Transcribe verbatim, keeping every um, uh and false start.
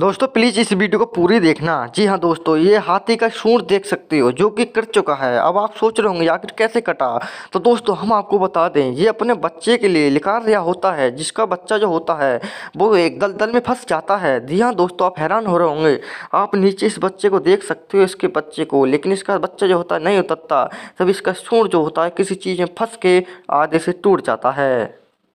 दोस्तों प्लीज़ इस वीडियो को पूरी देखना। जी हाँ दोस्तों, ये हाथी का सूंड देख सकते हो जो कि कट चुका है। अब आप सोच रहे होंगे आखिर कैसे कटा, तो दोस्तों हम आपको बता दें, ये अपने बच्चे के लिए लिकार रिहा होता है, जिसका बच्चा जो होता है वो एक दलदल में फंस जाता है। जी हाँ दोस्तों, आप हैरान हो रहे होंगे। आप नीचे इस बच्चे को देख सकते हो, इसके बच्चे को, लेकिन इसका बच्चा जो होता है नहीं उतरता, तब इसका सूंड जो होता है किसी चीज़ में फंस के आधे से टूट जाता है।